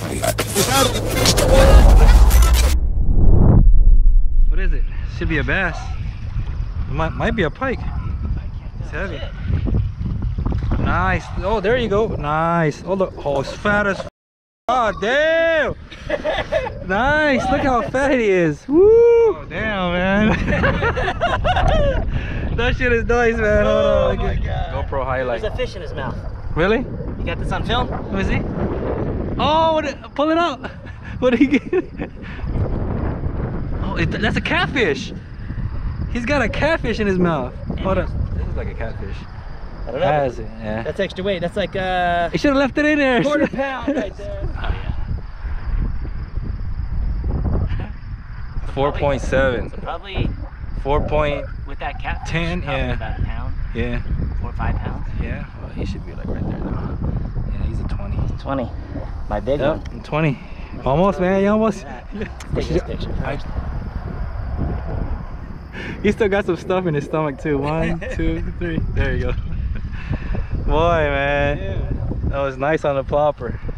What is it? Should be a bass. It might be a pike. It's heavy. Nice. Oh, there you go. Nice. Oh, look. Oh, it's fat as f. Oh, damn. Nice. Look how fat he is. Woo. Oh, damn, man. That shit is nice, man. Oh, my God. GoPro highlight. There's a fish in his mouth. Really? You got this on film? Let me see. Oh, pull it up. What did he get? Oh, that's a catfish. He's got a catfish in his mouth. Hold on. This is like a catfish. I don't know. Has it? Yeah. That's extra weight. That's like a... He should have left it in there. Quarter pound right there. Oh, yeah. 4.7. So probably... 4. With that catfish? 10, yeah. About a pound. Yeah. 4 or 5 pounds. Yeah. Well, he should be like right there though. Yeah, he's a 20. 20. My big one. 20. Almost, man. You almost. Take this picture first. He still got some stuff in his stomach too. 1, 2, 3. There you go. Boy, man. That was nice on the plopper.